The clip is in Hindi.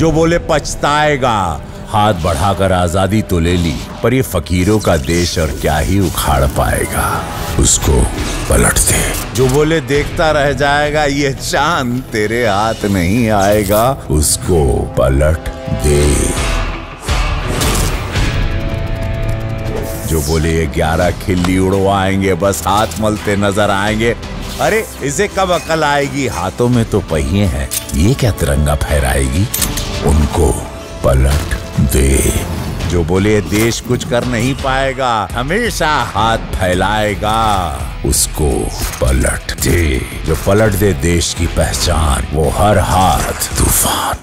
जो बोले पछताएगा। हाथ बढ़ाकर आजादी तो ले ली, पर ये फकीरों का देश और क्या ही उखाड़ पाएगा, उसको पलट दे। जो बोले देखता रह जाएगा ये चांद तेरे हाथ नहीं आएगा, उसको पलट दे। जो बोले ये 11 खिल्ली उड़वाएंगे बस हाथ मलते नजर आएंगे, अरे इसे कब अकल आएगी, हाथों में तो पहिए हैं, ये क्या तिरंगा फहराएगी, उनको पलट दे। जो बोले देश कुछ कर नहीं पाएगा हमेशा हाथ फैलाएगा, उसको पलट दे। जो पलट दे देश की पहचान, वो हर हाथ तूफान।